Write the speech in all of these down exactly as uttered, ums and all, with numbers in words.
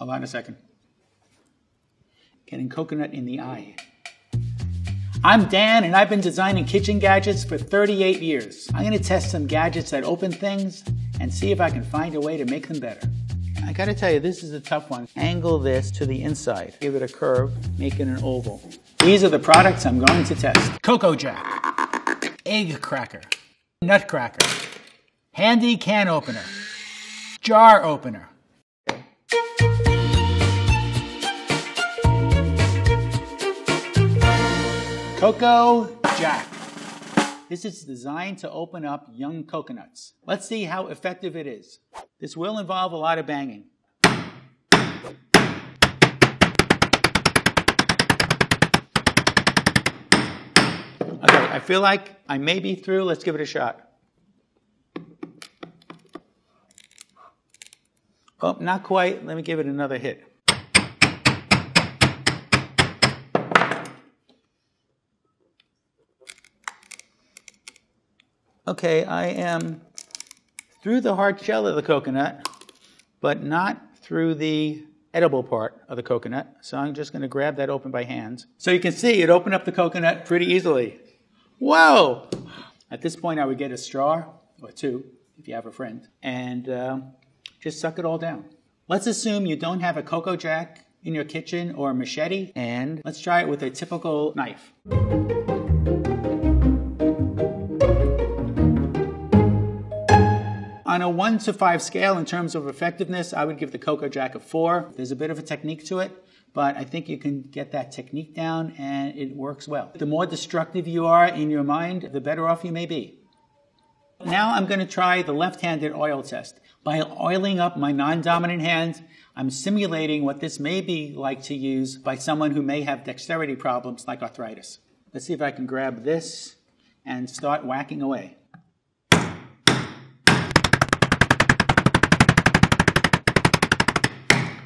Hold on a second. Getting coconut in the eye. I'm Dan, and I've been designing kitchen gadgets for thirty-eight years. I'm gonna test some gadgets that open things and see if I can find a way to make them better. I gotta tell you, this is a tough one. Angle this to the inside. Give it a curve, make it an oval. These are the products I'm going to test. Coco Jack, egg cracker, nutcracker, handy can opener, jar opener. Coco Jack. This is designed to open up young coconuts. Let's see how effective it is. This will involve a lot of banging. Okay, I feel like I may be through. Let's give it a shot. Oh, not quite. Let me give it another hit. Okay, I am through the hard shell of the coconut, but not through the edible part of the coconut. So I'm just gonna grab that open by hand. So you can see it opened up the coconut pretty easily. Whoa! At this point, I would get a straw, or two, if you have a friend, and uh, just suck it all down. Let's assume you don't have a Coco Jack in your kitchen or a machete, and let's try it with a typical knife. On a one to five scale in terms of effectiveness, I would give the Coco Jack a four. There's a bit of a technique to it, but I think you can get that technique down and it works well. The more destructive you are in your mind, the better off you may be. Now I'm gonna try the left-handed oil test. By oiling up my non-dominant hand, I'm simulating what this may be like to use by someone who may have dexterity problems like arthritis. Let's see if I can grab this and start whacking away.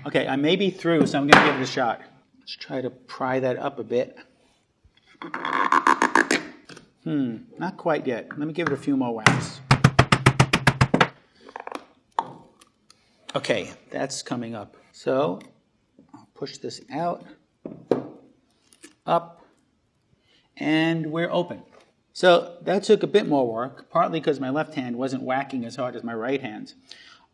Okay, I may be through, so I'm gonna give it a shot. Let's try to pry that up a bit. Hmm, not quite yet. Let me give it a few more whacks. Okay, that's coming up. So, I'll push this out, up, and we're open. So, that took a bit more work, partly because my left hand wasn't whacking as hard as my right hand.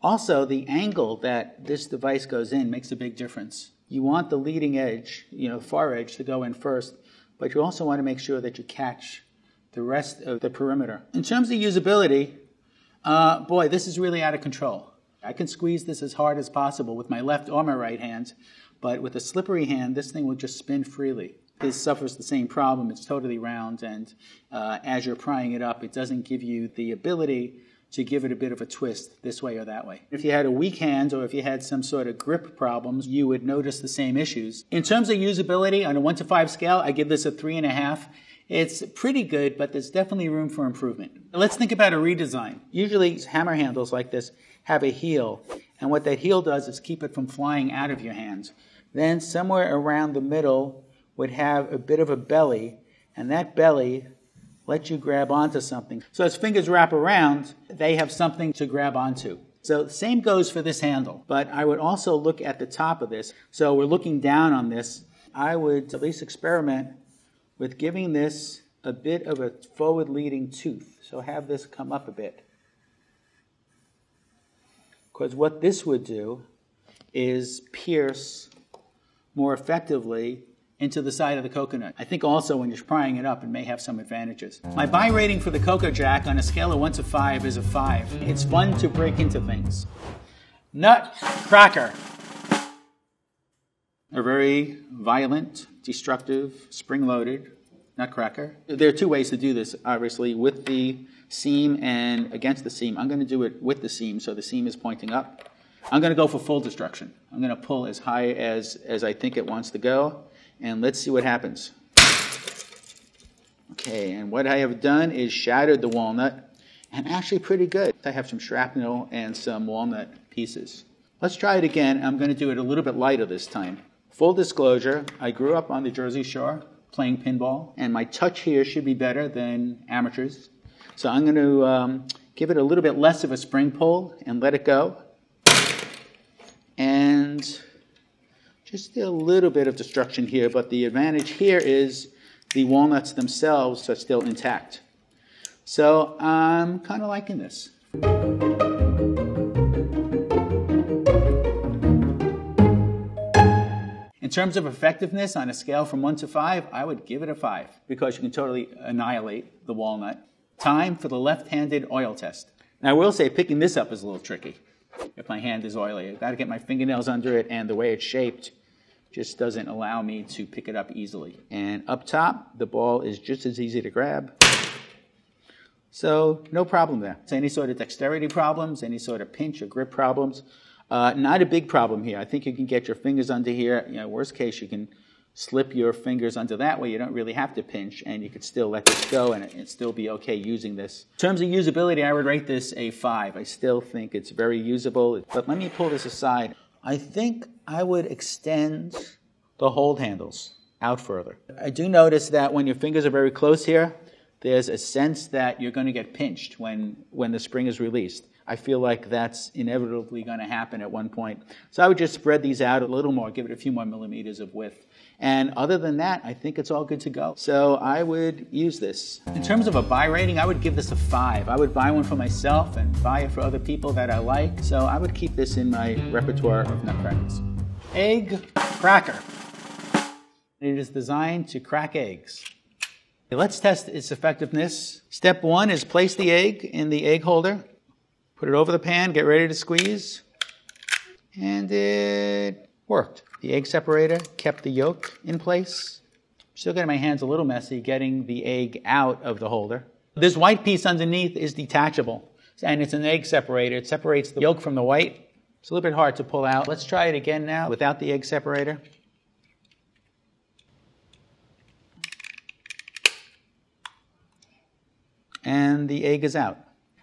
Also, the angle that this device goes in makes a big difference. You want the leading edge, you know, the far edge, to go in first, but you also want to make sure that you catch the rest of the perimeter. In terms of usability, uh, boy, this is really out of control. I can squeeze this as hard as possible with my left or my right hand, but with a slippery hand, this thing will just spin freely. This suffers the same problem. It's totally round, and uh, as you're prying it up, it doesn't give you the ability to give it a bit of a twist this way or that way. If you had a weak hand or if you had some sort of grip problems, you would notice the same issues. In terms of usability, on a one to five scale, I give this a three and a half. It's pretty good, but there's definitely room for improvement. Let's think about a redesign. Usually hammer handles like this have a heel, and what that heel does is keep it from flying out of your hands. Then somewhere around the middle would have a bit of a belly, and that belly let you grab onto something. So as fingers wrap around, they have something to grab onto. So the same goes for this handle, but I would also look at the top of this. So we're looking down on this. I would at least experiment with giving this a bit of a forward leading tooth. So have this come up a bit. Because what this would do is pierce more effectively into the side of the coconut. I think also when you're prying it up, it may have some advantages. My buy rating for the Coco Jack on a scale of one to five is a five. It's fun to break into things. Nutcracker. A very violent, destructive, spring-loaded nutcracker. There are two ways to do this, obviously, with the seam and against the seam. I'm gonna do it with the seam, so the seam is pointing up. I'm gonna go for full destruction. I'm gonna pull as high as, as I think it wants to go. And let's see what happens. Okay, and what I have done is shattered the walnut, and actually pretty good. I have some shrapnel and some walnut pieces. Let's try it again. I'm gonna do it a little bit lighter this time. Full disclosure, I grew up on the Jersey Shore playing pinball, and my touch here should be better than amateurs. So I'm gonna um, give it a little bit less of a spring pull and let it go. And Just a little bit of destruction here, but the advantage here is the walnuts themselves are still intact. So I'm kind of liking this. In terms of effectiveness, on a scale from one to five, I would give it a five because you can totally annihilate the walnut. Time for the left-handed oil test. Now I will say picking this up is a little tricky. If my hand is oily, I've got to get my fingernails under it, and the way it's shaped just doesn't allow me to pick it up easily. And up top, the ball is just as easy to grab. So no problem there. So any sort of dexterity problems, any sort of pinch or grip problems, uh, not a big problem here. I think you can get your fingers under here. You know, worst case, you can slip your fingers under that way. You don't really have to pinch, and you could still let this go and it'd still be okay using this. In terms of usability, I would rate this a five. I still think it's very usable, but let me pull this aside. I think I would extend the hold handles out further. I do notice that when your fingers are very close here, there's a sense that you're going to get pinched when, when the spring is released. I feel like that's inevitably going to happen at one point. So I would just spread these out a little more, give it a few more millimeters of width. And other than that, I think it's all good to go. So I would use this. In terms of a buy rating, I would give this a five. I would buy one for myself and buy it for other people that I like. So I would keep this in my repertoire of nutcrackers. Egg cracker. It is designed to crack eggs. Let's test its effectiveness. Step one is place the egg in the egg holder. Put it over the pan, get ready to squeeze. And it worked. The egg separator kept the yolk in place. Still getting my hands a little messy getting the egg out of the holder. This white piece underneath is detachable, and it's an egg separator. It separates the yolk from the white. It's a little bit hard to pull out. Let's try it again now without the egg separator. And the egg is out.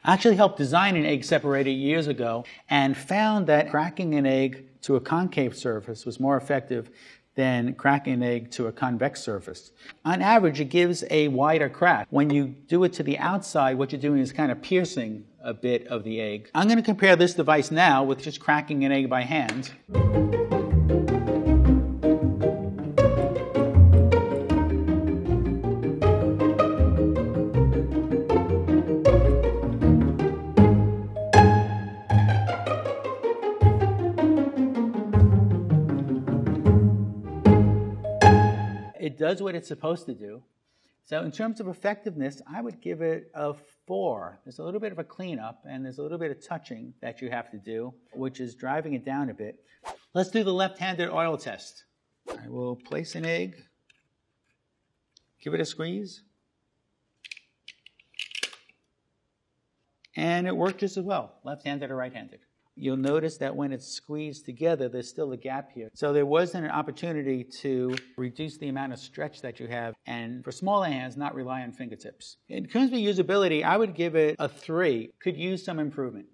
I actually helped design an egg separator years ago and found that cracking an egg to a concave surface was more effective than cracking an egg to a convex surface. On average, it gives a wider crack. When you do it to the outside, what you're doing is kind of piercing a bit of the egg. I'm going to compare this device now with just cracking an egg by hand. It does what it's supposed to do. So in terms of effectiveness, I would give it a four. There's a little bit of a cleanup and there's a little bit of touching that you have to do, which is driving it down a bit. Let's do the left-handed oil test. I will place an egg, give it a squeeze, and it worked just as well, left-handed or right-handed. You'll notice that when it's squeezed together, there's still a gap here. So there wasn't an opportunity to reduce the amount of stretch that you have, and for smaller hands, not rely on fingertips. In terms of usability, I would give it a three. Could use some improvement.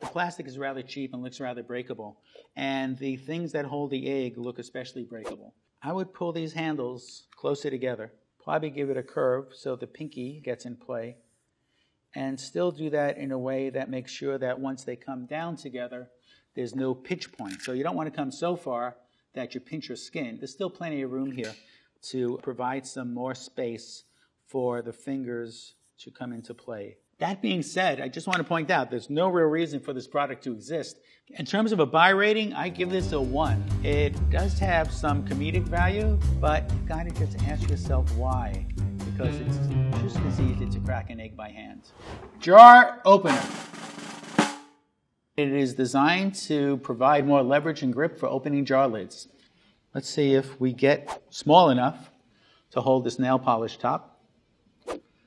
The plastic is rather cheap and looks rather breakable, and the things that hold the egg look especially breakable. I would pull these handles closer together, probably give it a curve so the pinky gets in play, and still do that in a way that makes sure that once they come down together, there's no pinch point. So you don't want to come so far that you pinch your skin. There's still plenty of room here to provide some more space for the fingers to come into play. That being said, I just want to point out there's no real reason for this product to exist. In terms of a buy rating, I give this a one. It does have some comedic value, but you kind of just ask yourself why, because it's just as easy to crack an egg by hand. Jar opener. It is designed to provide more leverage and grip for opening jar lids. Let's see if we get small enough to hold this nail polish top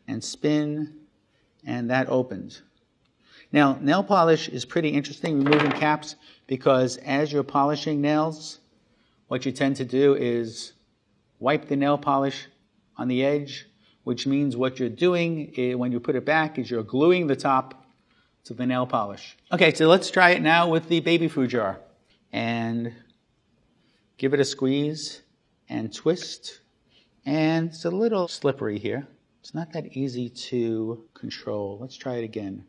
and spin, and that opened. Now, nail polish is pretty interesting, removing caps, because as you're polishing nails, what you tend to do is wipe the nail polish on the edge, which means what you're doing is, when you put it back, is you're gluing the top to the nail polish. Okay, so let's try it now with the baby food jar. And give it a squeeze and twist. And it's a little slippery here. It's not that easy to control. Let's try it again.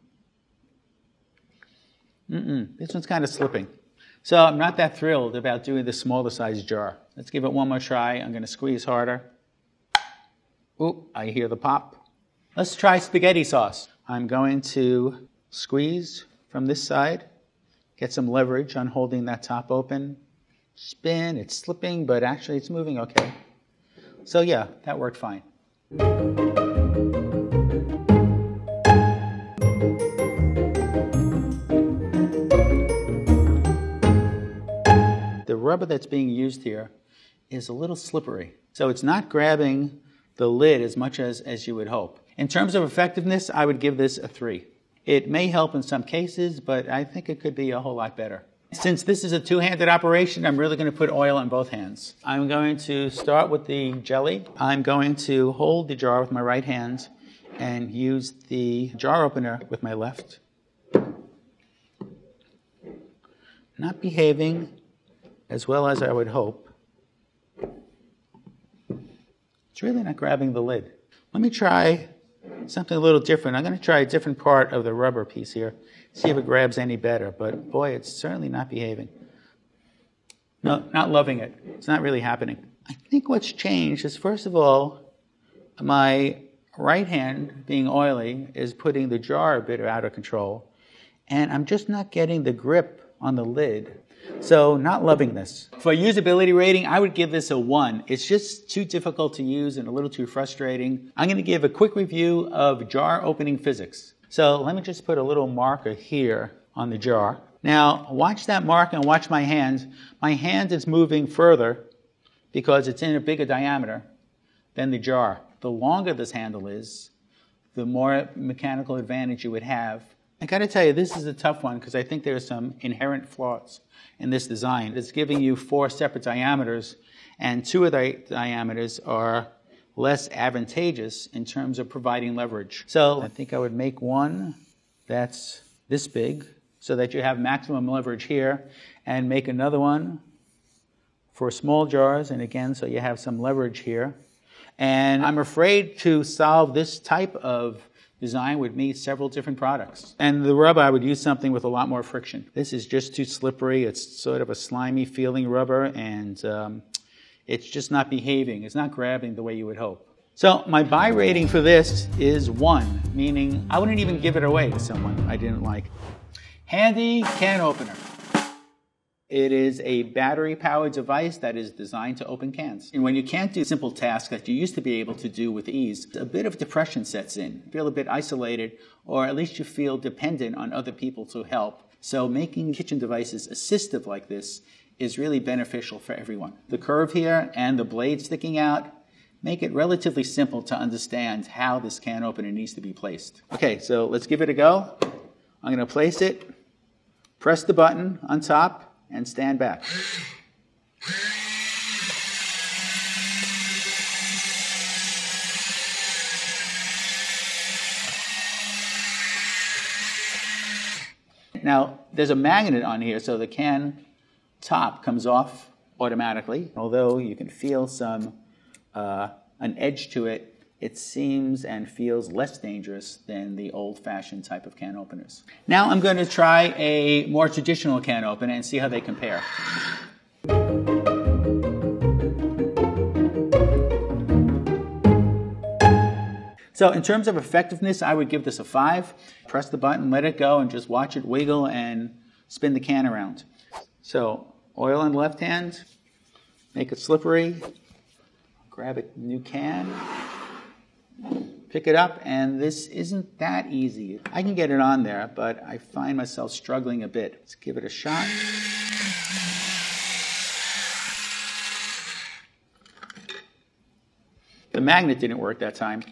Mm-mm, this one's kind of slipping. So I'm not that thrilled about doing the smaller size jar. Let's give it one more try. I'm going to squeeze harder. Oop, I hear the pop. Let's try spaghetti sauce. I'm going to squeeze from this side, get some leverage on holding that top open. Spin, it's slipping, but actually it's moving okay. So yeah, that worked fine. The rubber that's being used here is a little slippery, so it's not grabbing the lid as much as, as you would hope. In terms of effectiveness, I would give this a three. It may help in some cases, but I think it could be a whole lot better. Since this is a two-handed operation, I'm really going to put oil on both hands. I'm going to start with the jelly. I'm going to hold the jar with my right hand and use the jar opener with my left. Not behaving as well as I would hope. It's really not grabbing the lid. Let me try something a little different. I'm going to try a different part of the rubber piece here, see if it grabs any better. But boy, it's certainly not behaving. No, not loving it. It's not really happening. I think what's changed is, first of all, my right hand, being oily, is putting the jar a bit out of control. And I'm just not getting the grip on the lid. So not loving this. For a usability rating, I would give this a one. It's just too difficult to use and a little too frustrating. I'm going to give a quick review of jar opening physics. So let me just put a little marker here on the jar. Now watch that mark and watch my hands. My hand is moving further because it's in a bigger diameter than the jar. The longer this handle is, the more mechanical advantage you would have. I gotta tell you, this is a tough one because I think there are some inherent flaws in this design. It's giving you four separate diameters, and two of the diameters are less advantageous in terms of providing leverage. So I think I would make one that's this big so that you have maximum leverage here, and make another one for small jars, and again, so you have some leverage here. And I'm afraid to solve this type of design would need several different products. And the rubber, I would use something with a lot more friction. This is just too slippery. It's sort of a slimy feeling rubber, and um, it's just not behaving. It's not grabbing the way you would hope. So my buy rating for this is one, meaning I wouldn't even give it away to someone I didn't like. Handy can opener. It is a battery-powered device that is designed to open cans. And when you can't do simple tasks that you used to be able to do with ease, a bit of depression sets in. You feel a bit isolated, or at least you feel dependent on other people to help. So making kitchen devices assistive like this is really beneficial for everyone. The curve here and the blade sticking out make it relatively simple to understand how this can opener needs to be placed. Okay, so let's give it a go. I'm going to place it, press the button on top, and stand back. Now, there's a magnet on here, so the can top comes off automatically. Although you can feel some, uh, an edge to it, it seems and feels less dangerous than the old-fashioned type of can openers. Now I'm going to try a more traditional can opener and see how they compare. So in terms of effectiveness, I would give this a five. Press the button, let it go, and just watch it wiggle and spin the can around. So oil on the left hand, make it slippery, grab a new can, pick it up, and this isn't that easy. I can get it on there, but I find myself struggling a bit. Let's give it a shot. The magnet didn't work that time.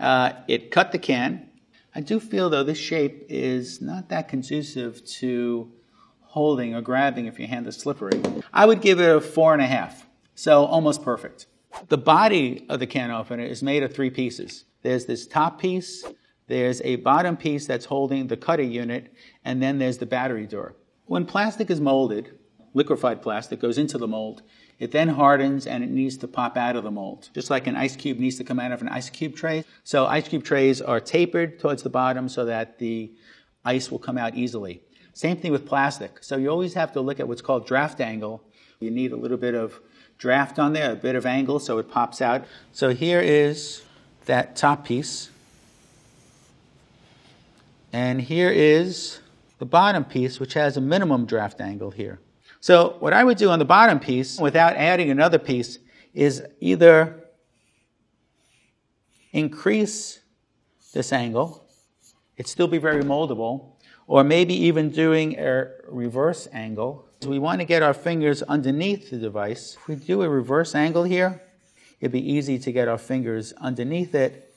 Uh, it cut the can. I do feel, though, this shape is not that conducive to holding or grabbing if your hand is slippery. I would give it a four and a half, so almost perfect. The body of the can opener is made of three pieces. There's this top piece, there's a bottom piece that's holding the cutter unit, and then there's the battery door. When plastic is molded, liquefied plastic goes into the mold, it then hardens and it needs to pop out of the mold, just like an ice cube needs to come out of an ice cube tray. So ice cube trays are tapered towards the bottom so that the ice will come out easily. Same thing with plastic. So you always have to look at what's called draft angle. You need a little bit of draft on there, a bit of angle, so it pops out. So here is that top piece. And here is the bottom piece, which has a minimum draft angle here. So what I would do on the bottom piece, without adding another piece, is either increase this angle, it'd still be very moldable, or maybe even doing a reverse angle. So we want to get our fingers underneath the device. If we do a reverse angle here, it'd be easy to get our fingers underneath it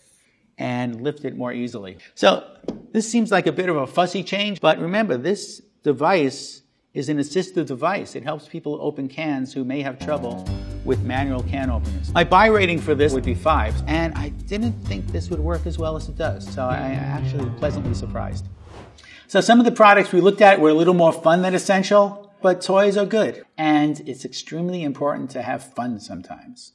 and lift it more easily. So this seems like a bit of a fussy change, but remember, this device is an assistive device. It helps people open cans who may have trouble with manual can openers. My buy rating for this would be five, and I didn't think this would work as well as it does, so I'm actually pleasantly surprised. So some of the products we looked at were a little more fun than essential, but toys are good, and it's extremely important to have fun sometimes.